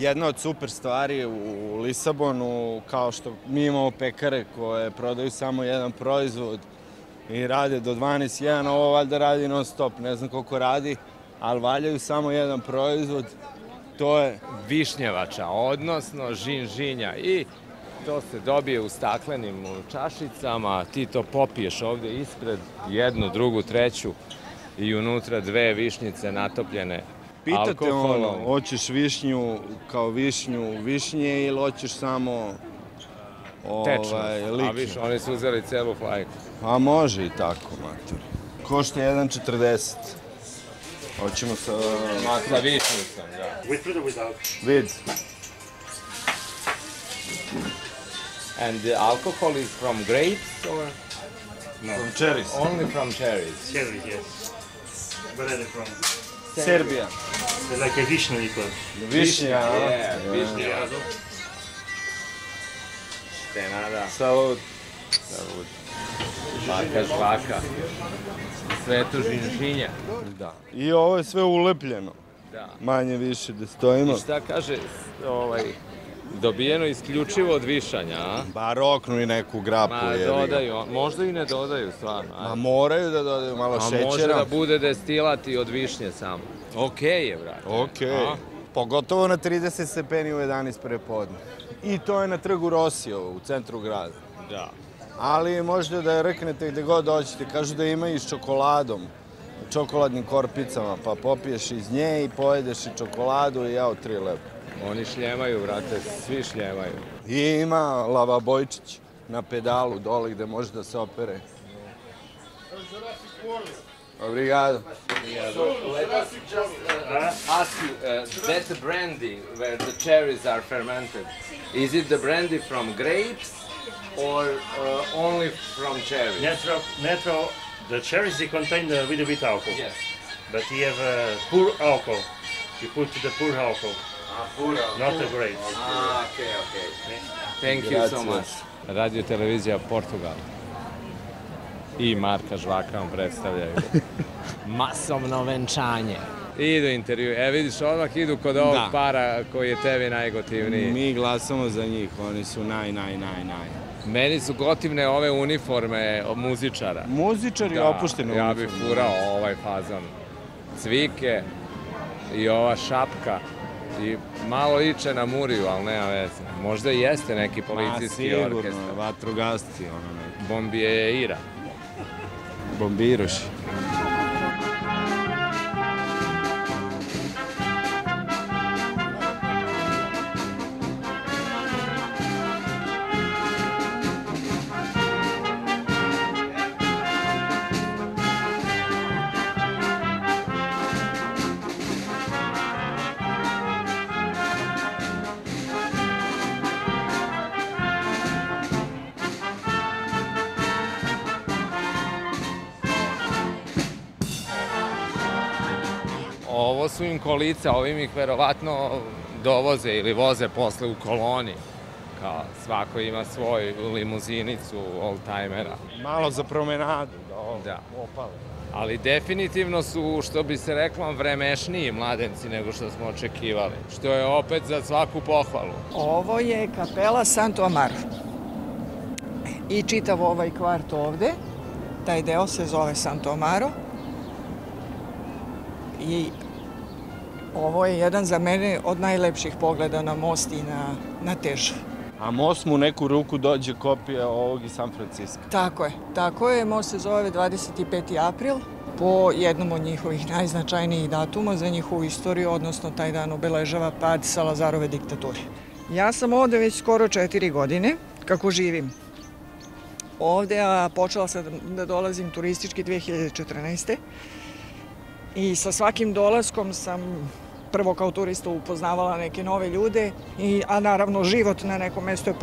Jedna od super stvari u Lisabonu, kao što mi imamo pekare koje prodaju samo jedan proizvod i rade do 12:00, ovo valjda radi non stop, ne znam koliko radi, ali valjaju samo jedan proizvod, to je višnjevača, odnosno žinžinja. I to se dobije u staklenim čašicama, ti to popiješ ovdje ispred, jednu, drugu, treću i unutra dve višnjice natopljene. Pitate ono, hoćeš višnju kao višnju višnje ili hoćeš samo ličnu? A viš, oni su uzeli celu flajku. A može i tako, mater. Košta 1,40. Hoćemo sa višnjicom, da. With or without? With. And the alcohol is from grapes or? No. From cherries. Only from cherries. Cherries, yes. Where are they from? Serbia. They're like a vishnu liquor. Vishnu, yeah. Vishnu. Saud. Saud. Marka Žvaka. Svetu žinžinja. Da. I ovo je sve ulepljeno. Da. Manje više da stojimo. I šta kaže ovaj... Dobijeno isključivo od višanja, a? Ba, roknu i neku grapu. Ma, dodaju, možda i ne dodaju, stvarno. Ma, moraju da dodaju malo šećera. A može da bude destilati od višnje samo. Okej je, brate. Okej. Pogotovo na 30 stepeni u 11 prepodne. I to je na trgu Rosijevo, u centru grada. Da. Ali možda da je rknete gde god dođete. Kažu da ima i s čokoladom, čokoladnim korpicama, pa popiješ iz nje i pojedeš i čokoladu i jao tri lepa. Oni šljemaju, vrate, svi šljemaju. I ima lavabojčić na pedalu dole gde može da se opere. Obrigado. Let us just ask you, that's a brandy where the cherries are fermented. Is it the brandy from grapes or only from cherries? Natural, the cherries they contain a little bit alcohol. Yes. But you have poor alcohol. You put the poor alcohol. Not the grapes. Ah, okay. Thank you so much. Radio-televisia Portugal i Marka Žvaka vam predstavljaju masovno venčanje. Idu intervju. E, vidiš, odmah idu kod ovog para koji je tebi najgotivniji. Mi glasamo za njih, oni su naj. Meni su gotivne ove uniforme muzičara. Muzičar je opušteno. Ja bih furao ovaj fazon cvike i ova šapka. I malo liče na Muriju, ali nema veze. Možda i jeste neki policijski orkestar. Ma sigurno, vatrogasci, ono neki. Bombijeira. Bombiruši. Ovo su im kolica, ovim ih verovatno dovoze ili voze posle u koloni. Kao svako ima svoju limuzinicu oldtimera. Malo za promenadu da opale. Ali definitivno su, što bi se reklo, vremešniji mladenci nego što smo očekivali. Što je opet za svaku pohvalu. Ovo je kapela Santo Amaro. I čitav ovaj kvart ovde, taj deo se zove Santo Amaro. I ovo je jedan za mene od najlepših pogleda na most i na Težu. A most mu u neku ruku dođe kopija ovog i San Francisco. Tako je. Most se zove 25. april po jednom od njihovih najznačajnijih datuma za njihovu istoriju, odnosno taj dan obeležava pad Salazarove diktature. Ja sam ovde već skoro 4 godine kako živim ovde, a počela sam da dolazim turistički 2014. I sa svakim dolaskom sam prvo kao turista upoznavala neke nove ljude, a naravno život na nekom mestu je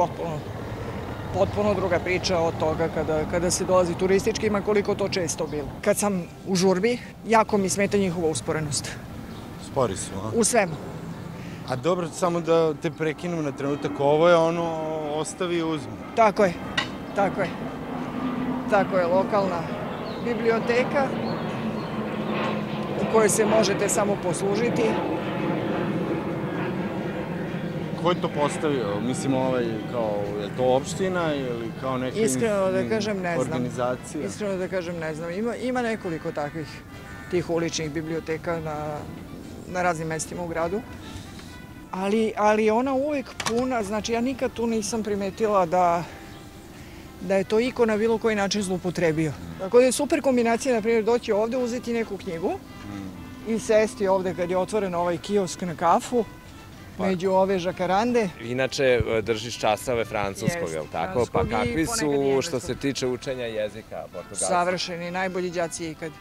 potpuno druga priča od toga kada se dolazi turistički, ima koliko to često bilo. Kad sam u žurbi, jako mi smeta njihova usporenost. Spori su, a? U svemu. A dobro, samo da te prekinem na trenutak, ovo je ono ostavi i uzme. Tako je. Tako je, lokalna biblioteka u kojoj se možete samo poslužiti ko je to postavio? Mislim, kao, je to opština ili kao neka organizacija? Iskreno da kažem, ne znam. Ima nekoliko takvih tih uličnih biblioteka na raznim mestima u gradu. Ali ona uvijek puna, znači ja nikad tu nisam primetila da je to iko na bilo koji način zloupotrebio. Tako da je super kombinacija, na primjer, doći ovdje, uzeti neku knjigu i sesti ovdje kad je otvoren ovaj kiosk na kafu, među ove žakarande. Inače, držiš časove francuskog, je li tako? Pa kakvi su, što se tiče učenja jezika portugalskog? Savršeni, najbolji đaci ikad.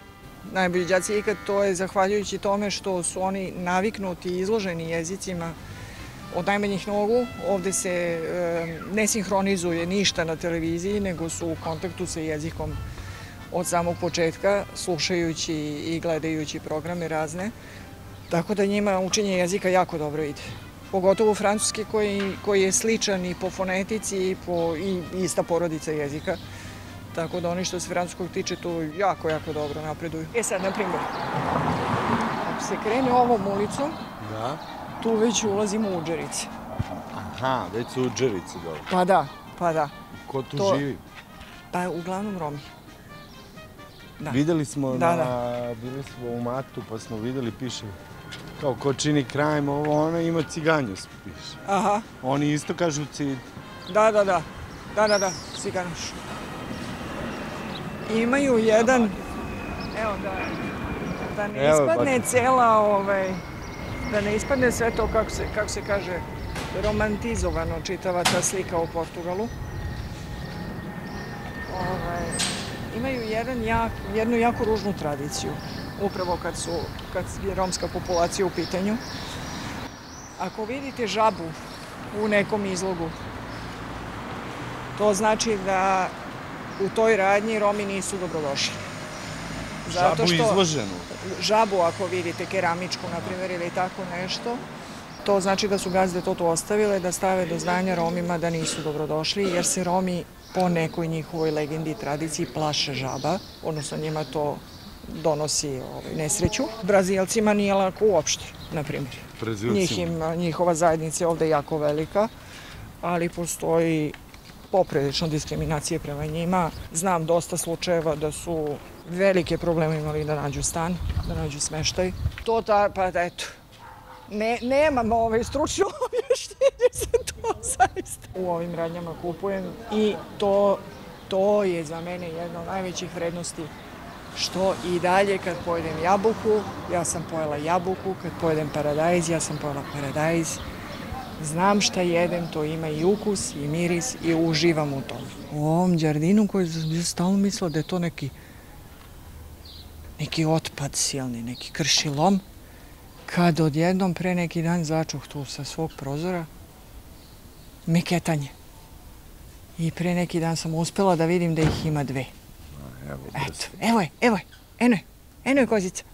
Najbolji đaci ikad, to je zahvaljujući tome što su oni naviknuti i izloženi jezicima od najmanjih nogu. Ovde se ne sinhronizuje ništa na televiziji, nego su u kontaktu sa jezikom od samog početka, slušajući i gledajući programe razne. Tako da njima učenje jezika jako dobro ide. Pogotovo francuski koji je sličan i po fonetici i ista porodica jezika. Tako da oni što se francuskog tiče to jako, jako dobro napreduju. E sad, na primjer, ako se krene ovom ulicom, tu već ulazimo u Uđerici. Aha, već su u Uđerici dobro. Pa da. Ko tu živi? Pa uglavnom Romi. Videli smo, bili smo u Matu pa smo videli, piše kao ko čini krajem, ona ima ciganjus, piše. Aha. Oni isto kažu cid. Da, ciganjuš. Imaju jedan, evo da ne ispadne cela, da ne ispadne sve to, kako se kaže, romantizovano čitava ta slika o Portugalu. Imaju jednu jako ružnu tradiciju, upravo kad je romska populacija u pitanju. Ako vidite žabu u nekom izlogu, to znači da u toj radnji Romi nisu dobrodošli. Žabu izloženu? Žabu, ako vidite, keramičku, na primjer, ili tako nešto, to znači da su gazde to ostavile, da stave do znanja Romima da nisu dobrodošli, jer se Romi po nekoj njihovoj legendi i tradiciji plaše žaba, odnosno njima to donosi nesreću. Brazilcima nije lako uopšte, na primjer. Njihova zajednica je ovde jako velika, ali postoji poprilično diskriminacije prema njima. Znam dosta slučajeva da su velike probleme imali da nađu stan, da nađu smeštaj. To ta, pa eto, nemam stručno objašnjenje za to zaista. U ovim radnjama kupujem i to je za mene jedna od najvećih vrednosti, što i dalje kad pojedem jabuku, ja sam pojela jabuku, kad pojedem paradajz, ja sam pojela paradajz. Znam šta jedem, to ima i ukus, i miris, i uživam u tom. U ovom đardinu koji sam stalno mislila da je to neki otpad silni, neki kršilom, kad odjednom pre neki dan začuh tu sa svog prozora meketanje. I pre neki dan sam uspela da vidim da ih ima 2. Eto, eno je kozica.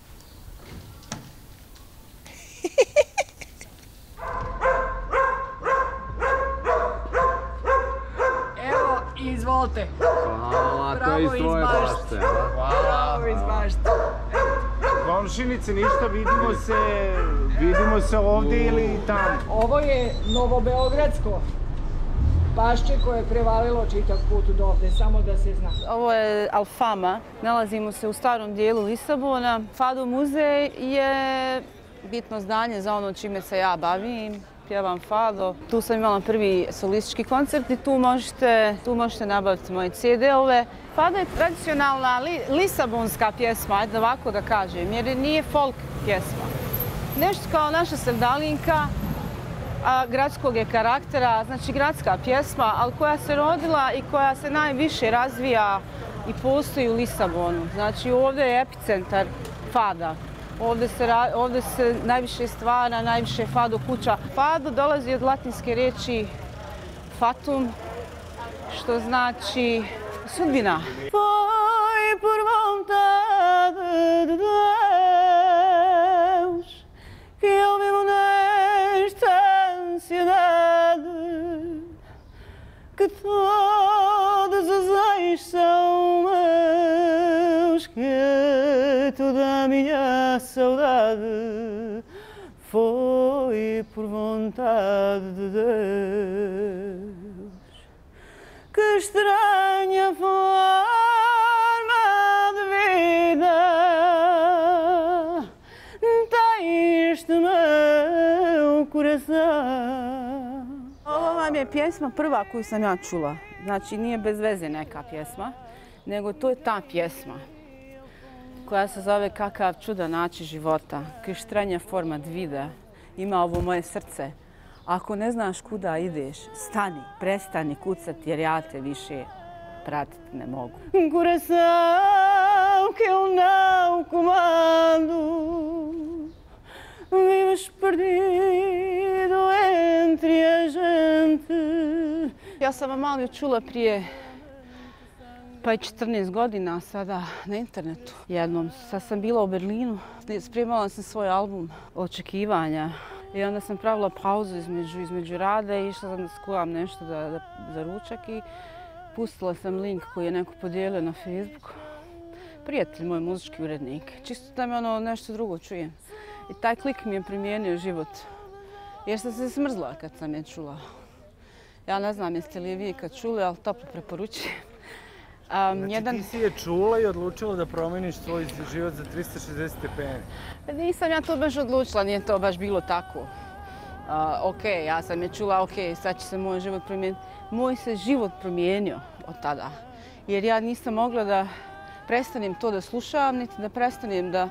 Izvolite. Hvala, to je iz tvoje bašte. Bravo iz bašte. Komšinice, ništa, vidimo se ovdje ili tamo. Ovo je novobeogradsko bašće koje je prevalilo čitav put do ovde, samo da se zna. Ovo je Alfama, nalazimo se u starom dijelu Lisabona. Fado muzej je bitno zdanje za ono čime se ja bavim. Pjevam Fado. Tu sam imala prvi solistički koncert i tu možete nabaviti moje CD-ove. Fado je tradicionalna lisabonska pjesma, ajde ovako da kažem, jer nije folk pjesma. Nešto kao naša Sevdalinka, gradskog je karaktera, znači gradska pjesma, ali koja se rodila i koja se najviše razvija i postoji u Lisabonu. Znači ovdje je epicentar Fada. Ovdje se najviše stvara, najviše Fado kuća. Fado dolazi od latinske riječi fatum, što znači sudbina. Saudade foi e por vontade de Deus. Que estranha forma de vida tem este meu coração. Ovo vam je pjesma prva koju sam ja čula. Znači, nije bez veze neka pjesma, nego to je ta pjesma koja se zove Kakav čudan način života, ki štranja forma vida ima ovo moje srce. Ako ne znaš kuda ideš, stani, prestani kucati jer ja te više pratiti ne mogu. Coração que eu não comando, vives perdido entre a gente. Ja sam Amaliju čula prije pa i 14 godina sada na internetu. Jednom sad sam bila u Berlinu, spremala sam svoj album Očekivanja i onda sam pravila pauzu između rada i išla sam da skuvam nešto za ručak i pustila sam link koji je neko podijelio na Facebooku. Prijatelj moj, muzički urednik, čisto da me ono nešto drugo čujem. I taj klik mi je promijenio život jer sam se smrzla kad sam je čula. Ja ne znam jeste li je vi kad čuli, ali toplo preporučujem. Znači ti si je čula i odlučila da promeniš svoj život za 360 stepeni? Nisam ja to baš odlučila, nije to baš bilo tako. Ok, ja sam je čula, ok, sad će se moj život promijeniti. Moj se život promijenio od tada. Jer ja nisam mogla da prestanem to da slušam, niti da prestanem da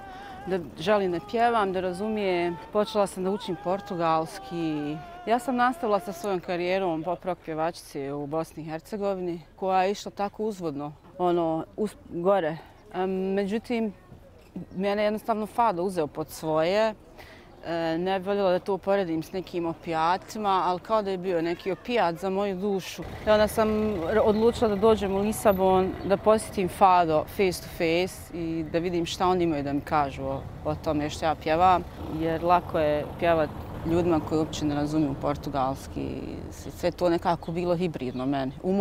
želim da pjevam, da razumijem. Počela sam da učim portugalski. Ja sam nastavila sa svojom karijerom pop-rock pjevačice u Bosni i Hercegovini, koja je išla tako uzvodno, ono, gore. Međutim, mene jednostavno Fado uzeo pod svoje. Ne bih voljela da to uporedim s nekim opijatima, ali kao da je bio neki opijat za moju dušu. Onda sam odlučila da dođem u Lisabon, da posjetim Fado face to face i da vidim šta oni imaju da mi kažu o tome što ja pjevam. Jer lako je pjevati ljudima koji uopće ne razumiju portugalski. Sve to nekako bilo hibridno meni, u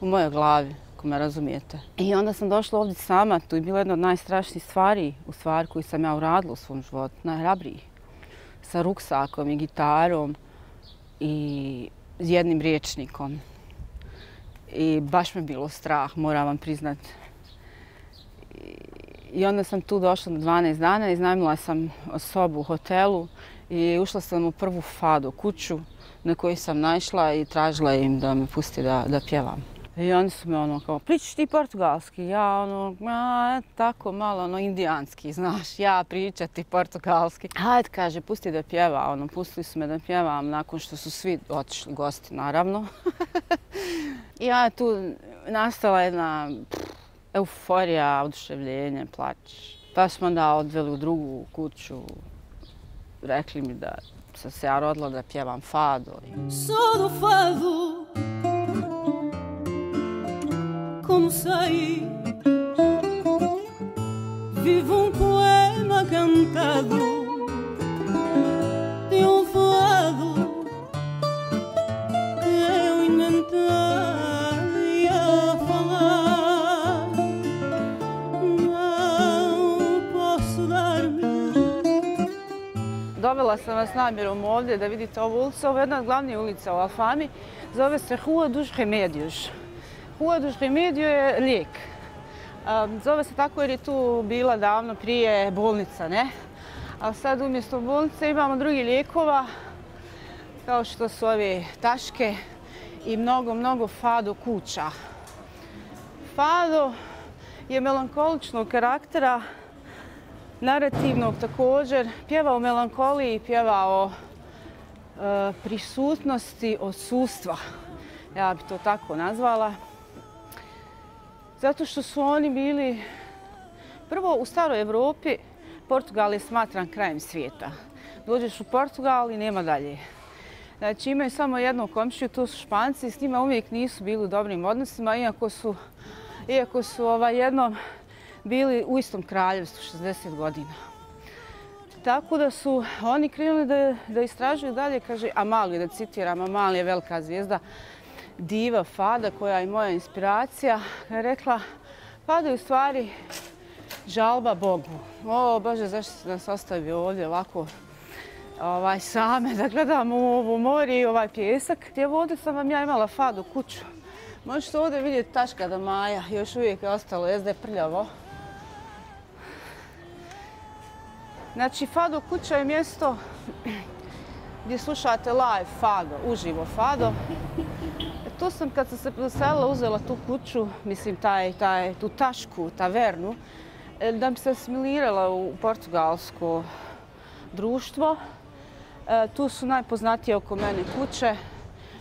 mojoj glavi, ako me razumijete. I onda sam došla ovdje sama, to je bila jedna od najstrašnijih stvari, u stvari koju sam ja uradila u svom životu, najhrabriji. Sa ruksakom i gitarom i jednim rječnikom. I baš me bilo strah, moram vam priznat. I onda sam tu došla na 12 dana, iznajmila sam sobu u hotelu i ušla sam u prvu Fado kuću na koju sam naišla i tražila im da me pusti da pjevam. I oni su me ono kao, pričaš ti portugalski? Ja ono, tako malo ono indijanski, znaš, ja pričati portugalski. Hajde, kaže, pusti da pjeva, ono, pustili su me da pjevam nakon što su svi otišli gosti, naravno. I ja je tu nastala jedna euforija, oduševljenje, plač. Pa smo onda odveli u drugu kuću. Rekli mi da sam se ja rodila da pjevam Fado. Sou do Fado, como saí, vivo poema cantado de Fado que eu inventei a falar. Não posso dar-me. Dovela sam vas namjerom ovdje da vidite ovu ulicu. Ovo je jedna od glavnih ulica u Alfami. Zove se Rua dos Remédios. Rua dos Remédios je lijek. Zove se tako jer je tu bila davno prije bolnica, ne? A sad umjesto bolnice imamo drugi lijekova, kao što su ove taške i mnogo, mnogo Fado kuća. Fado je melankoličnog karaktera, narativnog također, pjeva o melankoliji, pjeva o prisutnosti odsustva, ja bi to tako nazvala. Zato što su oni bili, prvo u staroj Evropi, Portugal je smatran krajem svijeta. Dođeš u Portugal i nema dalje. Znači imaju samo jednu komšiju, to su Španci, s njima uvijek nisu bili u dobrim odnosima, iako su jednom bili u istom kraljevstvu 60 godina. Tako da su oni krenuli da istražuju dalje, kaže Amaliju, da citiram, Amalija je velika zvijezda, diva Fada koja je moja inspiracija, je rekla Fada je u stvari žalba Bogu. O Bože, zašto si nas ostavio ovdje ovako same da gledam ovo more i ovaj pjesak. Evo ovdje sam vam ja imala Fado kuću. Možete ovdje vidjeti taška do Maja, još uvijek je ostalo, jezda je prljavo. Znači, Fado kuća je mjesto gdje slušate live Fado, uživo Fado. Tu sam, kad sam se doselila, uzela tu kuću, mislim, tu tašku, tavernu, da bi se asimilirala u portugalsko društvo. Tu su najpoznatije oko mene kuće,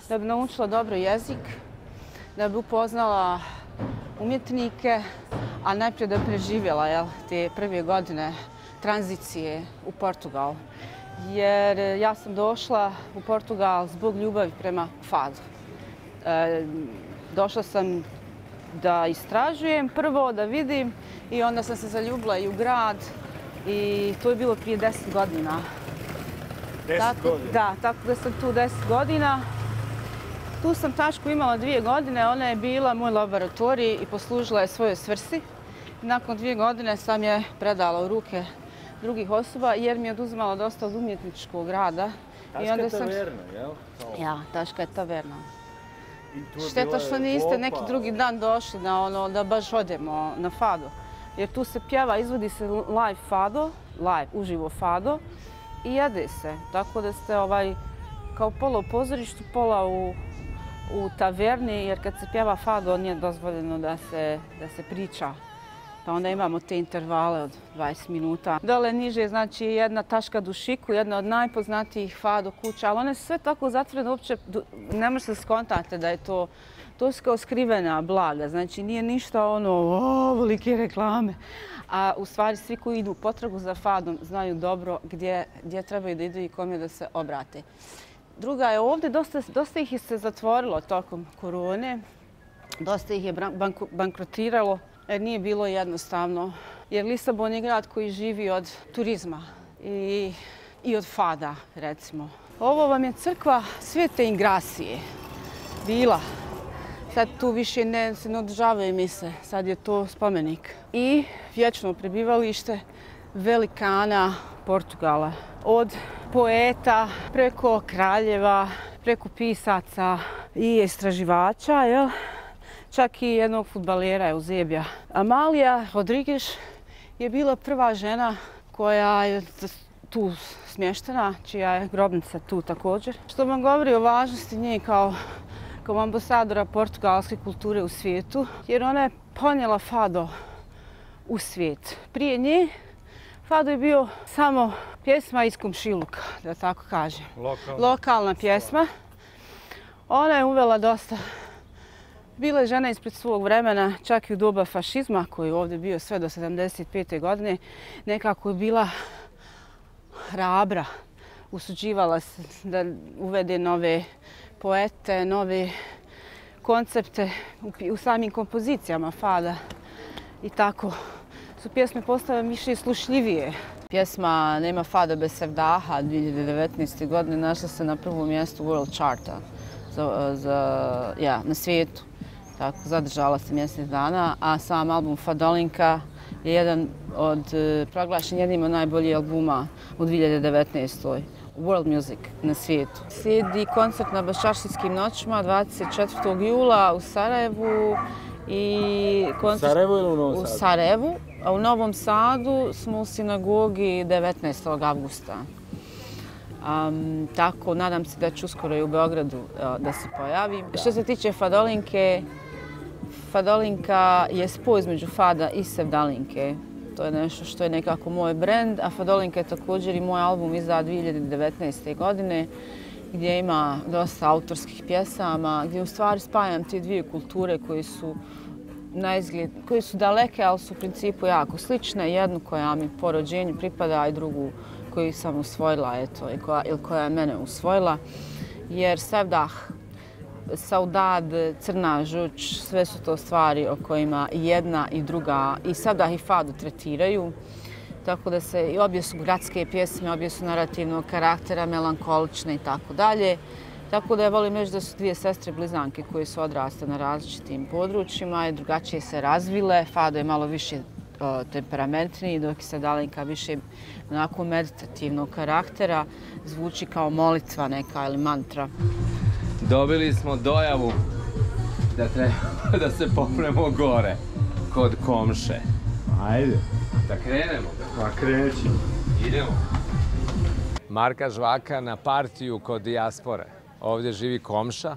da bi naučila dobro jezik, da bi upoznala umjetnike, a najprije da bi preživjela te prve godine tranzicije u Portugal. Jer ja sam došla u Portugal zbog ljubavi prema Fadu. Došla sam da istražujem prvo, da vidim i onda sam se zaljubila i u grad i to je bilo prije 10 godina. 10 godina? Da, tako da sam tu 10 godina. Tu sam tašku imala 2 godine, ona je bila moj laboratorij i poslužila je svojoj svrsi. Nakon 2 godine sam je predala u ruke drugih osoba jer mi je oduzimala dosta od umjetničkog rada. Taška je taverna, jel? Ja, taška je taverna. Šteta što niste neki drugi dan došli da baš odemo na Fado. Jer tu se pjeva, izvodi se live Fado, live, uživo Fado i jede se. Tako da ste kao pola u pozorištu, pola u taverni, jer kad se pjeva Fado nije dozvoljeno da se priča. Pa onda imamo te intervale od 20 minuta. Dole niže znači jedna taška Dušiku, jedna od najpoznatijih Fado kuća, ali one su sve tako zatvorene, uopće ne možete skontate da je to... To su kao skrivena blaga, znači nije ništa velike reklame. A u stvari svi koji idu u potragu za Fadom znaju dobro gdje trebaju da idu i kome da se obrate. Druga je ovdje, dosta ih se zatvorilo tokom korone, dosta ih je bankrotiralo. Nije bilo jednostavno, jer Lisabon je grad koji živi od turizma i od Fada, recimo. Ovo vam je crkva Svete Ingrasije bila. Sad tu više ne održavaju mise, sad je to spomenik. I vječno prebivalište velikana Portugala. Od poeta, preko kraljeva, preko pisaca i istraživača, jel? Čak i jednog fudbalera je uzebija. Amalia Rodrigeš je bila prva žena koja je tu smještena, čija je grobnica tu također. Što vam govori o važnosti nje kao ambasadora portugalske kulture u svijetu, jer ona je ponijela Fado u svijet. Prije nje Fado je bio samo pjesma iz komšiluka, da tako kažem. Lokalna pjesma. Ona je uvela dosta. Bila je žena ispred svog vremena, čak i u doba fašizma, koji je ovdje bio sve do 75. godine, nekako je bila hrabra. Usuđivala se da uvede nove poete, nove koncepte u samim kompozicijama Fada i tako. Su pjesme postale više slušljivije. Pjesma Nema Fada bez Sevdaha 2019. godine našla se na prvom mjestu World Charta na svijetu. Tako, zadržala se mjesec dana, a sam album Fadolinka je proglašen jednim od najboljih albuma u 2019. World Music na svijetu. Slijedi koncert na Bešašinskim noćima 24. jula u Sarajevu. U Sarajevu ili u Novom Sadu? U Sarajevu, a u Novom Sadu smo u sinagogi 19. augusta. Tako, nadam se da ću uskoro i u Beogradu da se pojavim. Što se tiče Fadolinke, Fadolinka je spoj između Fada i Sevdalinke. To je nešto što je nekako moj brend, a Fadolinka je također i moj album izdao 2019. godine gdje ima dosta autorskih pjesama, gdje u stvari spajam te dvije kulture koje su daleke, ali su u principu jako slične. Jednu koja mi po rođenju pripada i drugu koju sam usvojila, ili koja je mene usvojila, jer Sevdah, Saudade, Crna žuč, sve su to stvari o kojima i jedna i druga, i Sevdah i Fado tretiraju. Tako da se i obje su gradske pjesme, obje su narativnog karaktera, melankolične i tako dalje. Tako da ja volim reći da su dvije sestre blizanke koje su odrasle na različitim područjima i drugačije se razvile. Fado je malo više temperamentniji, dok je Sevdalinka više onako meditativnog karaktera, zvuči kao molitva neka ili mantra. Dobili smo dojavu da treba da se popnemo gore, kod komše. Ajde. Da krenemo. Pa krećemo. Idemo. Marka Žvaka na partiju kod dijaspore. Ovdje živi komša,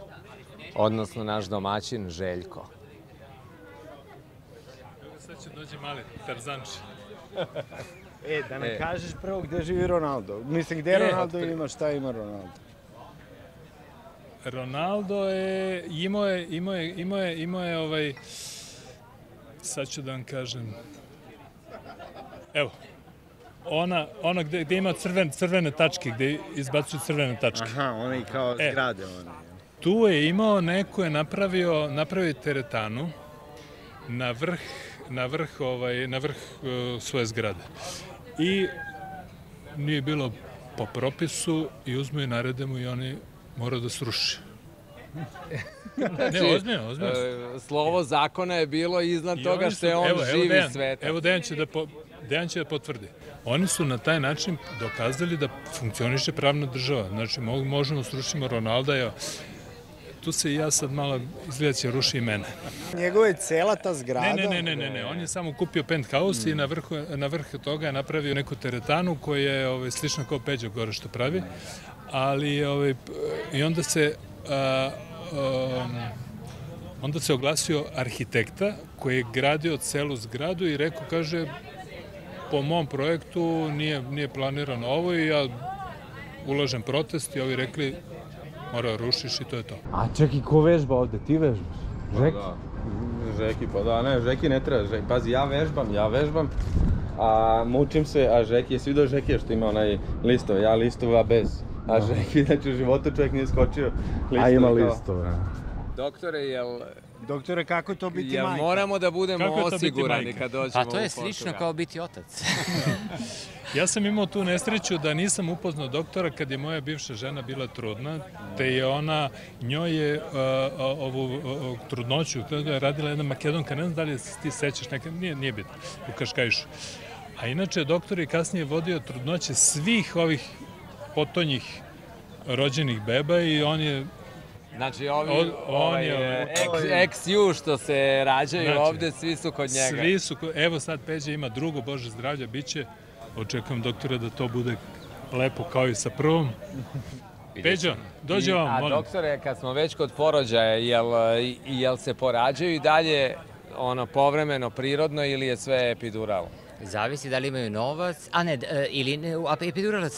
odnosno naš domaćin Željko. Sad će dođe mali Tarzanč. Da nam kažeš prvo gdje živi Ronaldo. Mislim, gdje Ronaldo ima, šta ima Ronaldo? Ronaldo je... imao je... Sad ću da vam kažem... Evo. Ono gdje ima crvene tačke, gdje izbacuju crvene tačke. Aha, oni kao zgrade. Tu je imao, neko je napravio teretanu na vrh svoje zgrade. I nije bilo po propisu i uzme i narede mu i oni moraju da sruši. Ne, ozbiljno. Slovo zakona je bilo iznad toga što je on živi sveta. Evo Dejan će da potvrdi. Oni su na taj način dokazali da funkcioniše pravna država. Znači, možemo srušiti Ronalda. Tu se i ja sad malo izgleda će ruši i mene. Njegova je cela ta zgrada? Ne. On je samo kupio penthouse i na vrh toga je napravio neku teretanu koja je slična kao Peđa gore što pravi. Ali i onda se... Onda se oglasio arhitekta koji je gradio celu zgradu i rekao, kaže, po mom projektu nije planirano ovo i ja ulažem protest i ovi rekli, mora rušiš i to je to. A čekaj, ko vežba ovde? Ti vežbaš? Žeki? Pa da, Žeki ne treba. Pazi, ja vežbam, a mučim se, a Žeki je svi do Žekije što ima onaj listov, ja listova bez. A Žeki, znači u životu čovjek nije skočio listova. A ima listova. Doktore, jel... Doktore, kako je to biti majka? Jel moramo da budemo osigurani kad dođemo u Portugal? Pa to je slično kao biti otac. Ja sam imao tu nesreću da nisam upoznao doktora kad je moja bivša žena bila trudna, te je ona, njoj je ovu trudnoću, radila jedna Makedonka, ne znam da li ti sećaš nekada, nije bitno, u Kaškajšu. A inače, doktor je kasnije vodio trudnoće svih ovih potonjih rođenih beba i on je... Znači, ovi ex-ju što se rađaju ovdje, svi su kod njega. Svi su kod... Evo sad Peđa ima drugo, Bože zdravlja, bit će... Očekujem, doktore, da to bude lepo kao i sa prvom. Peđo, dođe vam, molim. A doktore, kad smo već kod porođaja, jel se porađaju i dalje povremeno, prirodno ili je sve epiduralno? Zavisi da li imaju novac, a ne, ili epidural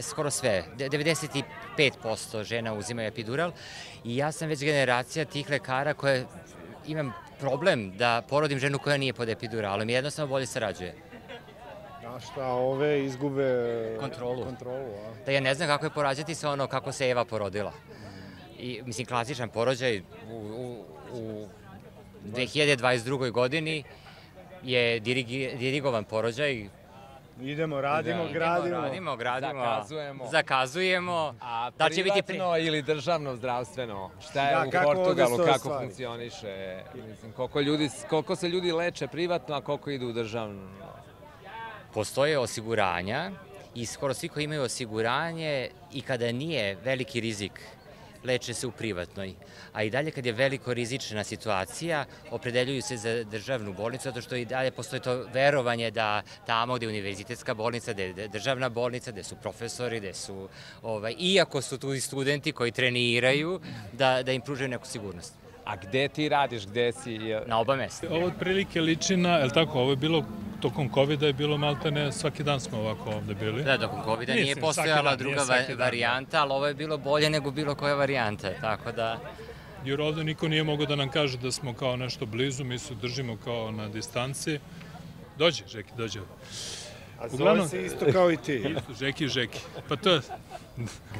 skoro sve, 95% žena uzimaju epidural i ja sam već generacija tih lekara koje imam problem da porodim ženu koja nije pod epiduralom i jednostavno bolje sarađuje. A šta, ove izgube kontrolu. Da ja ne znam kako je porađati sa ono kako se Eva porodila. Mislim, klasičan porođaj u 2022. godini je dirigovan porođaj. Idemo, radimo, gradimo, zakazujemo. A privatno ili državno zdravstveno? Šta je u Portugalu, kako funkcioniše? Koliko se ljudi leče privatno, a koliko idu u državno? Postoje osiguranja i skoro svi koji imaju osiguranje i kada nije veliki rizik, leče se u privatnoj. A i dalje kad je veliko rizična situacija, opredeljuju se za državnu bolnicu, zato što i dalje postoje to verovanje da tamo gde je univerzitetska bolnica, gde je državna bolnica, gde su profesori, gde su, iako su tu i studenti koji treniraju, da im pružaju neku sigurnost. A gde ti radiš, gde si? Na oba mesta. Ovo otprilike liči na, jel tako, ovo je bilo, tokom COVID-a je bilo maltene, svaki dan smo ovako ovde bili. Da, tokom COVID-a nije postojala druga varijanta, ali ovo je bilo bolje nego bilo koja varijanta, tako da... Jer ovde niko nije mogao da nam kaže da smo kao nešto blizu, mi se držimo kao na distanci. Dođi, Žeki, dođi ovo. A zove se isto kao i ti. Žeki. Pa to je...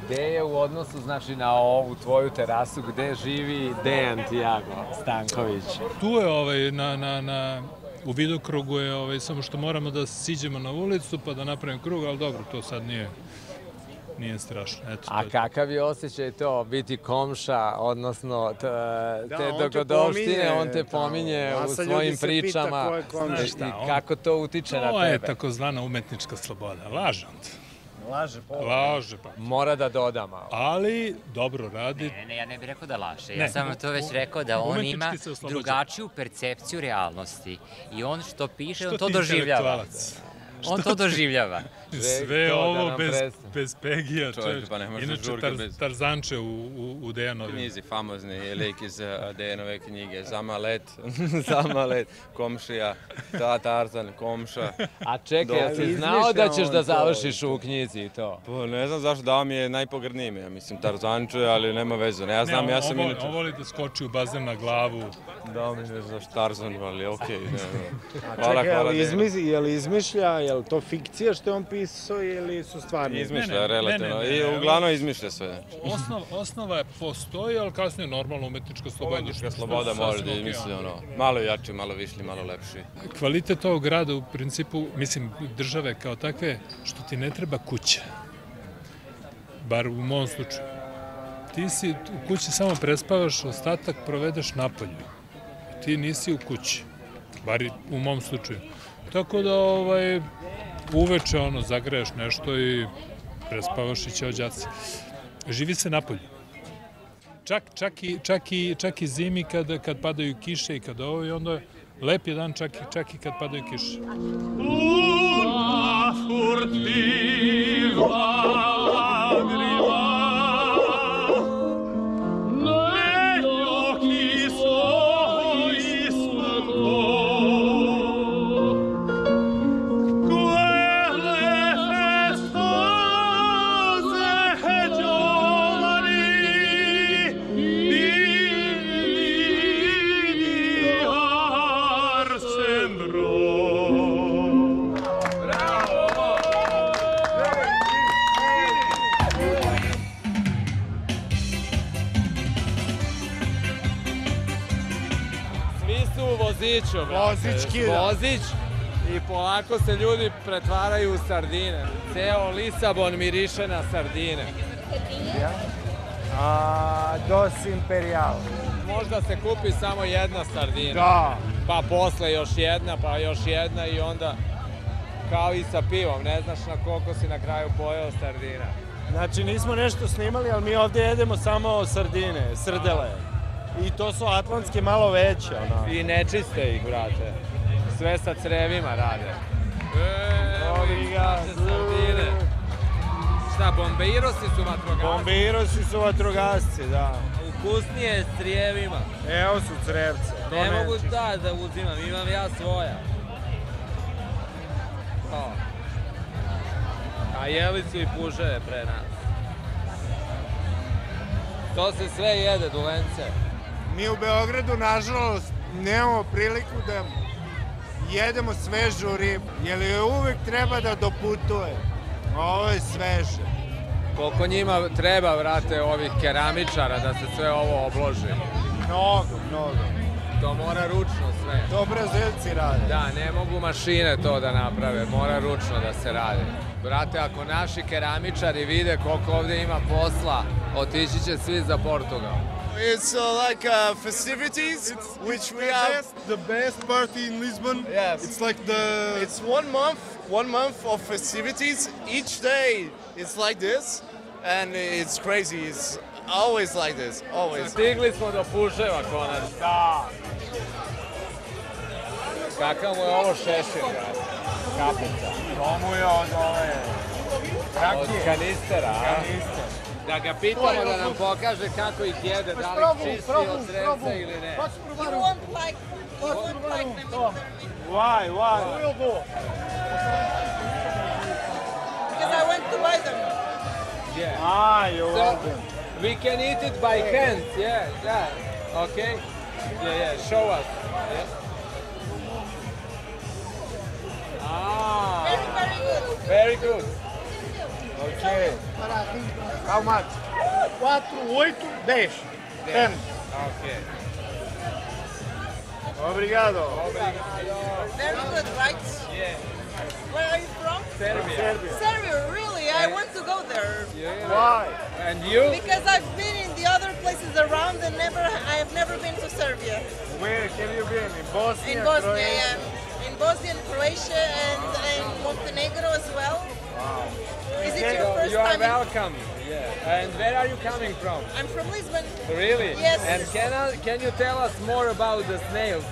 Gde je u odnosu, znači, na ovu tvoju terasu, gde živi Dejan Tiago Stanković? Tu je u vidokrugu je, samo što moramo da siđemo na ulicu pa da napravimo krug, ali dobro, to sad nije nije strašno. A kakav je osjećaj to, biti komša, odnosno te dogodovštine, on te pominje u svojim pričama. Kako to utiče na tebe? To je takozvana umetnička sloboda, lažan. Laže, pa. Mora da doda malo. Ali dobro radi. Ne, ja ne bih rekao da laže. Ja sam to već rekao da on ima drugačiju percepciju realnosti. I on što piše, on to doživljava. On to doživljava. Sve ovo bez Pegija. Inače, Tarzanče u Dejanovim. Knjizi famozni, lik iz Dejanove knjige. Zamalet, komšija, ta Tarzan, komša. A čekaj, ja si znao da ćeš da završiš u knjizi i to? Ne znam zašto, dao mi je najpogrdniji mi. Mislim, Tarzanče, ali nema veze. Ne, ja znam, ja sam inače... On voli da skoči u bazen na glavu. Dao mi je zašto Tarzan, ali okej. A čekaj, je li izmišlja, je li to fikcija što je on pisao? Ili su stvarni? Izmišlja, relativno. I uglavnom izmišlja sve. Osnova je postoji, ali kasnije normalno umetnička sloboda. Umetnička sloboda može da izmisli malo jači, malo višlji, malo lepši. Kvalitet ovog grada u principu, mislim, države kao takve, što ti ne treba kuća. Bar u mom slučaju. Ti si u kući samo prespavaš, ostatak provedeš napolju. Ti nisi u kući. Bar u mom slučaju. Tako da, uveče zagreješ nešto i prespavaš i ćao đaci. Živi se napolju. Čak i zimi kad padaju kiše i kad ovo i onda je lep je dan čak i kad padaju kiše. Vozić i polako se ljudi pretvaraju u sardine. Ceo Lisabon miriše na sardine. Dos Imperial. Možda se kupi samo jedna sardina, pa posle još jedna i onda kao i sa pivom, ne znaš na koliko si na kraju pojeo sardina. Znači nismo nešto snimali, ali mi ovdje jedemo samo sardine, srdele. I to su atlantske malo veće, I nečiste ih, brate. Sve sa crevima rade. Ovi ga sardine. Šta, bombirosi su vatrogasci? Bombirosi su vatrogasci, da. Ukusnije je s crevima. Evo su crevce. Ne mogu da uzimam, imam ja svoja. A jeli su i puževe pre nas. To se sve jede, dulence. Mi u Beogradu, nažalost, nemamo priliku da jedemo svežu ribu, jer joj uvijek treba da doputuje. Ovo je sveže. Koliko njima treba, vrate, ovih keramičara da se sve ovo obloži? Mnogo. To mora ručno sve. To Brazilci rade. Da, ne mogu mašine to da naprave, mora ručno da se radi. Vrate, ako naši keramičari vide koliko ovdje ima posla, otići će svi za Portugal. It's like festivities, which we have the best party in Lisbon. Yes, it's like it's one month of festivities. Each day it's like this, and it's crazy. It's always like this, always. Stigli smo do Puževa konačno. Da. Kakav mu je ovo šešir, brate? Kapica. To mu je od ove rakije. Od kanistera, a? Kanister. Da ga pitamo da nam pokaže kako ih jede, da li čisti od sremca ili ne. Why? Because I went to buy them. Yeah. You want them. We can eat it by hand, yeah. Okay? Yeah, show us. Very, very good. Okay. How much? 4, 8, 10. Okay. Obrigado. Very good, right? Yeah. Where are you from? Serbia. Really? I want to go there. here. Yeah. Why? And you? Because I've been in the other places around and I've never been to Serbia. Where have you been? In Bosnia? In Bosnia, Croatia? Yeah. In Bosnia and Croatia and Montenegro as well. Wow. Is it your first time? You are welcome. Yeah. And where are you coming from? I'm from Lisbon. Really? Yes. And can you tell us more about the snails?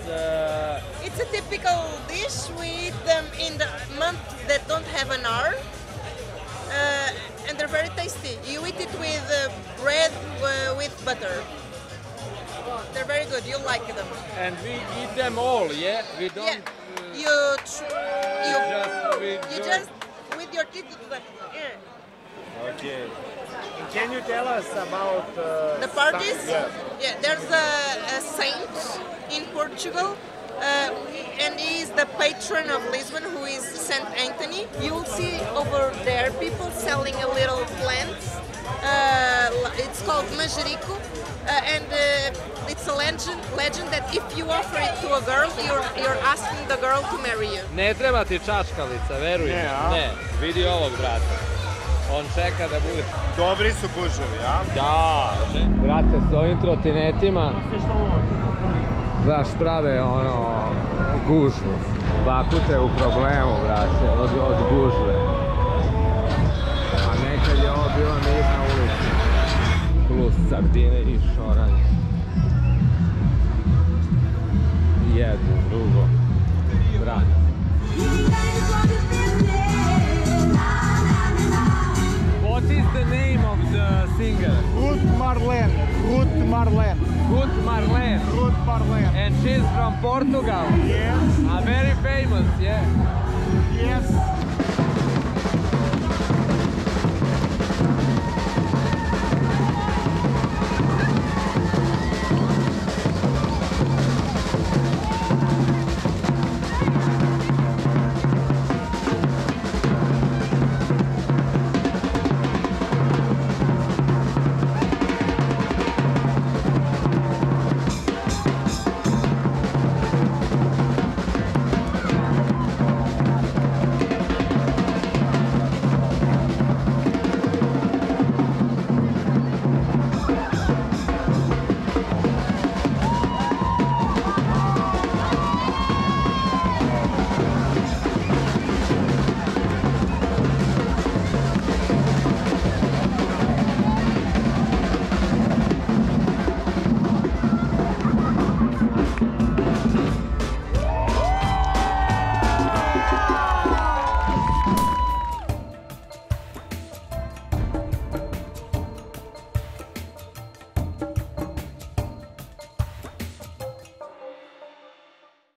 It's a typical dish. We eat them in the months that don't have an hour. And they're very tasty. You eat it with bread with butter. They're very good. You'll like them. And we eat them all, yeah? We don't... Yeah. You just with your teeth... Yeah. Okay. Can you tell us about the parties? Yeah. Yeah, there's a saint in Portugal, and he is the patron of Lisbon, who is Saint Anthony. You'll see over there people selling a little plant. It's called majerico, and it's a legend that if you offer it to a girl, you're asking the girl to marry you. Ne treba ti čačkalica, veruj. Ne, vidi ovog brata. On čeka da bude... Dobri su guževi, a? Da! Brate, s ovim trotinetima... Znaš, prave ono... gužvu. Bakute u problemu, brate, od gužve. A nekad je ovo bila mirna ulica. Plus sardine i šoranje. Jedno, drugo. Brate. What is the name of the singer? Ruth Marlene. Ruth Marlene. Ruth Marlene. Ruth Marlene. And she's from Portugal. Yes. Very famous, yeah.